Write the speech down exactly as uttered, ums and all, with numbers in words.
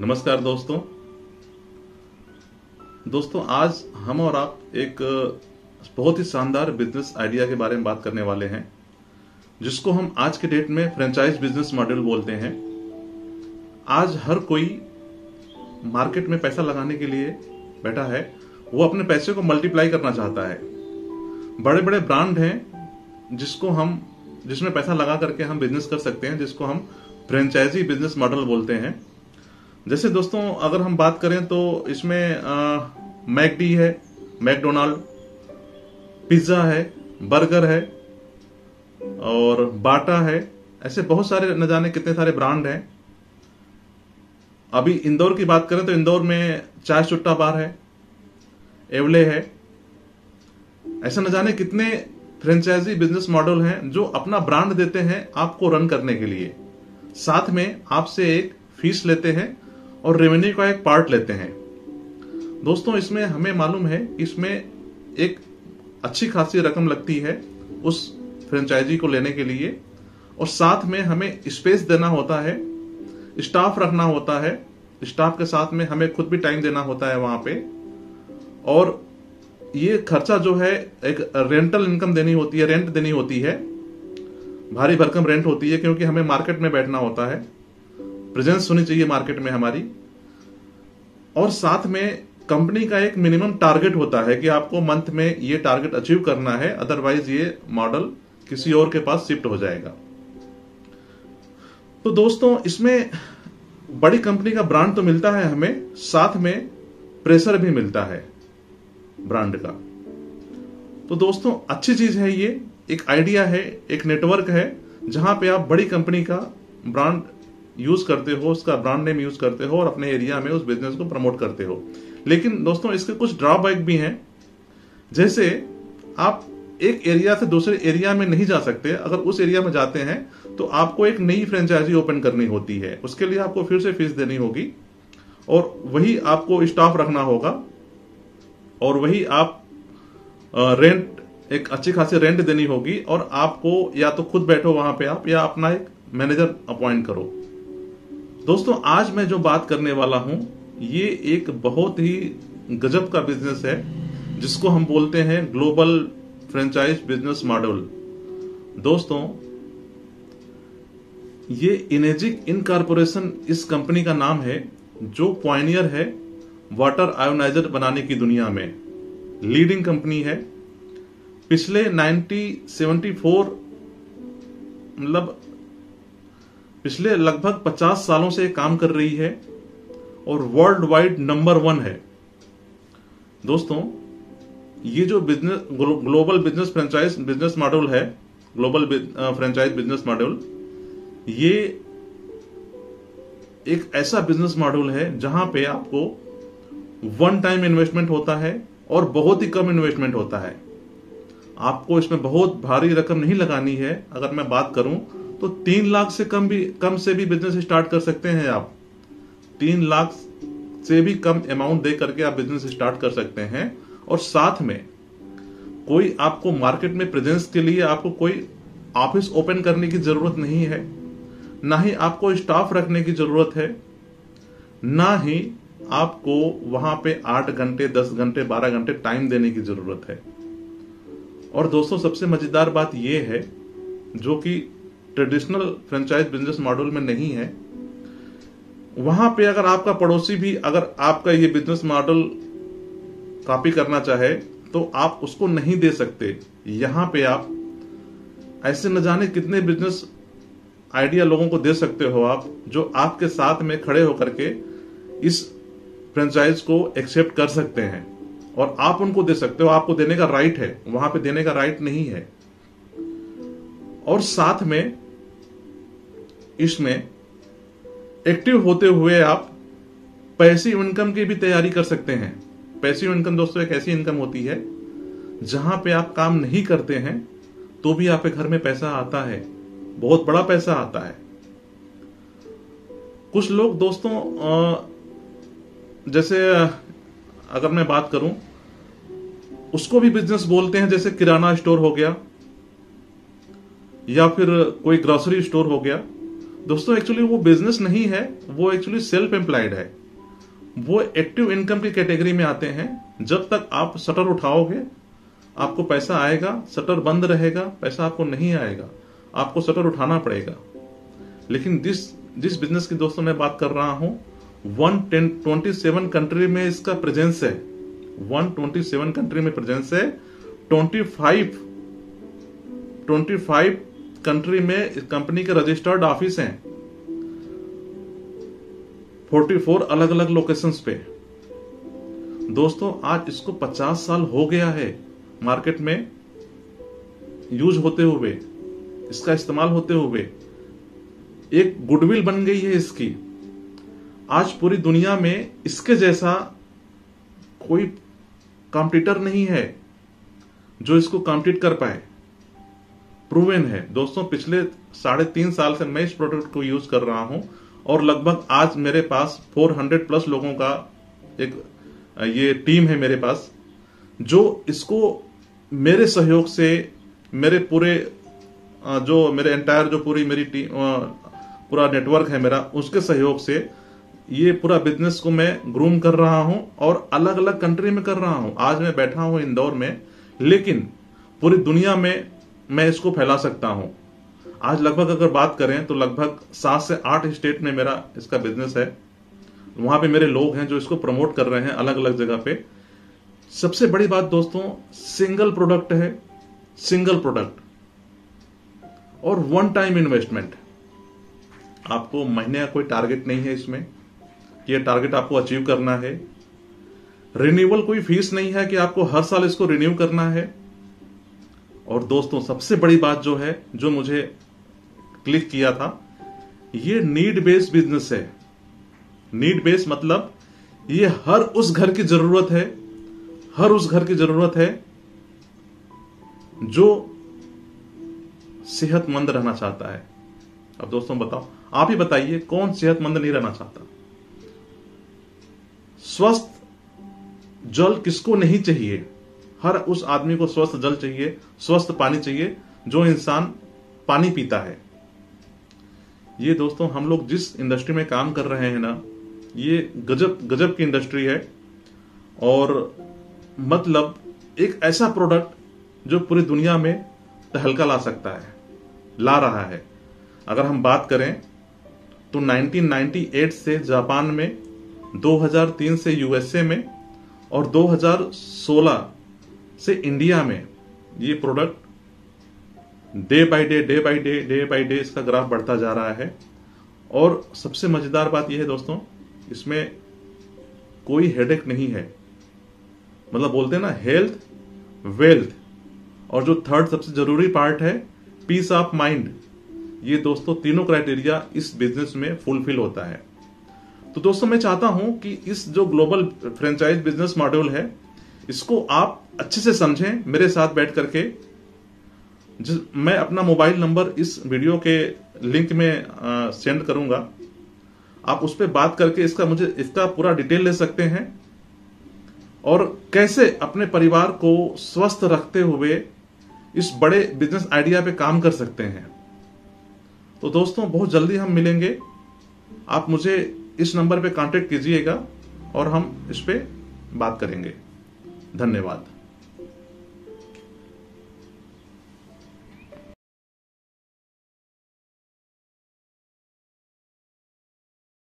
नमस्कार दोस्तों दोस्तों आज हम और आप एक बहुत ही शानदार बिजनेस आइडिया के बारे में बात करने वाले हैं, जिसको हम आज के डेट में फ्रेंचाइज बिजनेस मॉडल बोलते हैं। आज हर कोई मार्केट में पैसा लगाने के लिए बैठा है, वो अपने पैसे को मल्टीप्लाई करना चाहता है। बड़े बड़े ब्रांड हैं जिसको हम जिसमें पैसा लगा करके हम बिजनेस कर सकते हैं, जिसको हम फ्रेंचाइजी बिजनेस मॉडल बोलते हैं। जैसे दोस्तों अगर हम बात करें तो इसमें मैकडी है, मैकडोनाल्ड, पिज्जा है, बर्गर है और बाटा है। ऐसे बहुत सारे न जाने कितने सारे ब्रांड हैं। अभी इंदौर की बात करें तो इंदौर में चाय चुट्टा बार है, एवले है। ऐसा न जाने कितने फ्रेंचाइजी बिजनेस मॉडल हैं जो अपना ब्रांड देते हैं आपको रन करने के लिए, साथ में आपसे एक फीस लेते हैं और रेवेन्यू का एक पार्ट लेते हैं। दोस्तों इसमें हमें मालूम है इसमें एक अच्छी खासी रकम लगती है उस फ्रेंचाइजी को लेने के लिए, और साथ में हमें स्पेस देना होता है, स्टाफ रखना होता है, स्टाफ के साथ में हमें खुद भी टाइम देना होता है वहां पे, और ये खर्चा जो है एक रेंटल इनकम देनी होती है, रेंट देनी होती है, भारी भरकम रेंट होती है, क्योंकि हमें मार्केट में बैठना होता है, प्रेजेंस होनी चाहिए मार्केट में हमारी। और साथ में कंपनी का एक मिनिमम टारगेट होता है कि आपको मंथ में ये टारगेट अचीव करना है, अदरवाइज ये मॉडल किसी और के पास शिफ्ट हो जाएगा। तो दोस्तों इसमें बड़ी कंपनी का ब्रांड तो मिलता है हमें, साथ में प्रेशर भी मिलता है ब्रांड का। तो दोस्तों अच्छी चीज है, ये एक आइडिया है, एक नेटवर्क है जहां पे आप बड़ी कंपनी का ब्रांड यूज करते हो, उसका ब्रांड नेम यूज करते हो और अपने एरिया में उस बिजनेस को प्रमोट करते हो। लेकिन दोस्तों इसके कुछ ड्रॉबैक भी हैं, जैसे आप एक एरिया से दूसरे एरिया में नहीं जा सकते। अगर उस एरिया में जाते हैं तो आपको एक नई फ्रेंचाइजी ओपन करनी होती है, उसके लिए आपको फिर से फीस देनी होगी और वही आपको स्टाफ रखना होगा और वही आप रेंट, एक अच्छी खासी रेंट देनी होगी, और आपको या तो खुद बैठो वहां पे आप या अपना एक मैनेजर अपॉइंट करो। दोस्तों आज मैं जो बात करने वाला हूं ये एक बहुत ही गजब का बिजनेस है जिसको हम बोलते हैं ग्लोबल फ्रेंचाइज बिजनेस मॉडल। दोस्तों ये एनेजिक इनकॉर्पोरेशन इस कंपनी का नाम है जो पॉयनियर है वाटर आयोनाइजर बनाने की दुनिया में, लीडिंग कंपनी है। पिछले नाइनटीन सेवेंटी फोर मतलब पिछले लगभग पचास सालों से काम कर रही है और वर्ल्ड वाइड नंबर वन है। दोस्तों ये जो business global business franchise business model है, ग्लोबल फ्रेंचाइज बिजनेस मॉडल, ये एक ऐसा बिजनेस मॉडल है जहां पे आपको वन टाइम इन्वेस्टमेंट होता है और बहुत ही कम इन्वेस्टमेंट होता है। आपको इसमें बहुत भारी रकम नहीं लगानी है। अगर मैं बात करूं तो तीन लाख से कम भी कम से भी बिजनेस स्टार्ट कर सकते हैं आप। तीन लाख से भी कम अमाउंट दे करके आप बिजनेस स्टार्ट कर सकते हैं, और साथ में कोई आपको मार्केट में प्रेजेंस के लिए आपको कोई ऑफिस ओपन करने की जरूरत नहीं है, ना ही आपको स्टाफ रखने की जरूरत है, ना ही आपको वहां पे आठ घंटे दस घंटे बारह घंटे टाइम देने की जरूरत है। और दोस्तों सबसे मजेदार बात यह है जो कि ट्रेडिशनल फ्रेंचाइज बिजनेस मॉडल में नहीं है, वहां पे अगर आपका पड़ोसी भी अगर आपका ये बिजनेस मॉडल कॉपी करना चाहे तो आप उसको नहीं दे सकते। यहां पे आप ऐसे न जाने कितने बिजनेस आइडिया लोगों को दे सकते हो आप, जो आपके साथ में खड़े होकर के इस फ्रेंचाइज को एक्सेप्ट कर सकते हैं और आप उनको दे सकते हो। आपको देने का राइट है, वहां पे देने का राइट नहीं है। और साथ में इसमें एक्टिव होते हुए आप पैसिव इनकम की भी तैयारी कर सकते हैं। पैसिव इनकम दोस्तों एक ऐसी इनकम होती है जहां पे आप काम नहीं करते हैं तो भी आपके घर में पैसा आता है, बहुत बड़ा पैसा आता है। कुछ लोग दोस्तों जैसे अगर मैं बात करूं उसको भी बिजनेस बोलते हैं, जैसे किराना स्टोर हो गया या फिर कोई ग्रोसरी स्टोर हो गया। दोस्तों एक्चुअली वो बिजनेस नहीं है, वो एक्चुअली सेल्फ एम्प्लॉयड है, वो एक्टिव इनकम की कैटेगरी में आते हैं। जब तक आप शटर उठाओगे आपको पैसा आएगा, शटर बंद रहेगा पैसा आपको नहीं आएगा, आपको शटर उठाना पड़ेगा। लेकिन जिस जिस बिजनेस की दोस्तों मैं बात कर रहा हूं वन ट्वेंटी सेवन कंट्री में इसका प्रेजेंस है, वन ट्वेंटी सेवन कंट्री में प्रेजेंस है, पच्चीस पच्चीस कंट्री में कंपनी के रजिस्टर्ड ऑफिस हैं, चौवालीस अलग अलग लोकेशंस पे। दोस्तों आज इसको पचास साल हो गया है मार्केट में यूज होते हुए, इसका इस्तेमाल होते हुए एक गुडविल बन गई है इसकी। आज पूरी दुनिया में इसके जैसा कोई कॉम्पिटिटर नहीं है जो इसको कॉम्पिट कर पाए, प्रूवन है दोस्तों। पिछले साढ़े तीन साल से मैं इस प्रोडक्ट को यूज कर रहा हूं और लगभग आज मेरे पास चार सौ प्लस लोगों का एक ये टीम है मेरे पास, जो इसको मेरे सहयोग से मेरे पूरे जो मेरे एंटायर जो पूरी मेरी टीम पूरा नेटवर्क है मेरा, उसके सहयोग से ये पूरा बिजनेस को मैं ग्रूम कर रहा हूं और अलग अलग कंट्री में कर रहा हूं। आज मैं बैठा हूं इंदौर में, लेकिन पूरी दुनिया में मैं इसको फैला सकता हूं। आज लगभग अगर बात करें तो लगभग सात से आठ स्टेट में मेरा इसका बिजनेस है, वहां पे मेरे लोग हैं जो इसको प्रमोट कर रहे हैं अलग अलग जगह पे। सबसे बड़ी बात दोस्तों सिंगल प्रोडक्ट है, सिंगल प्रोडक्ट और वन टाइम इन्वेस्टमेंट। आपको महीने का कोई टारगेट नहीं है इसमें, ये टारगेट आपको अचीव करना है। रिन्यूअल कोई फीस नहीं है कि आपको हर साल इसको रिन्यू करना है। और दोस्तों सबसे बड़ी बात जो है जो मुझे क्लिक किया था, ये नीड बेस्ड बिजनेस है। नीड बेस्ड मतलब ये हर उस घर की जरूरत है, हर उस घर की जरूरत है जो सेहतमंद रहना चाहता है। अब दोस्तों बताओ, आप ही बताइए कौन सेहतमंद नहीं रहना चाहता। स्वस्थ जल किसको नहीं चाहिए? हर उस आदमी को स्वस्थ जल चाहिए, स्वस्थ पानी चाहिए। जो इंसान पानी पीता है, ये दोस्तों हम लोग जिस इंडस्ट्री में काम कर रहे हैं ना, ये गजब गजब की इंडस्ट्री है। और मतलब एक ऐसा प्रोडक्ट जो पूरी दुनिया में तहलका ला सकता है, ला रहा है। अगर हम बात करें तो नाइनटीन नाइंटी एट से जापान में, दो हज़ार तीन से यूएसए में और दो हज़ार सोलह से इंडिया में ये product day by day day by day day by day इसका ग्राफ बढ़ता जा रहा है। और सबसे मजेदार बात यह है दोस्तों, इसमें कोई हेडेक नहीं है। मतलब बोलते हैं ना हेल्थ वेल्थ, और जो थर्ड सबसे जरूरी पार्ट है पीस ऑफ माइंड, ये दोस्तों तीनों क्राइटेरिया इस बिजनेस में फुलफिल होता है। तो दोस्तों मैं चाहता हूं कि इस जो ग्लोबल फ्रेंचाइज बिजनेस मॉड्यूल है इसको आप अच्छे से समझें मेरे साथ बैठ करके। मैं अपना मोबाइल नंबर इस वीडियो के लिंक में आ, सेंड करूंगा, आप उस पर बात करके इसका मुझे इसका पूरा डिटेल ले सकते हैं और कैसे अपने परिवार को स्वस्थ रखते हुए इस बड़े बिजनेस आइडिया पे काम कर सकते हैं। तो दोस्तों बहुत जल्दी हम मिलेंगे, आप मुझे इस नंबर पे कांटेक्ट कीजिएगा और हम इस पे बात करेंगे। धन्यवाद।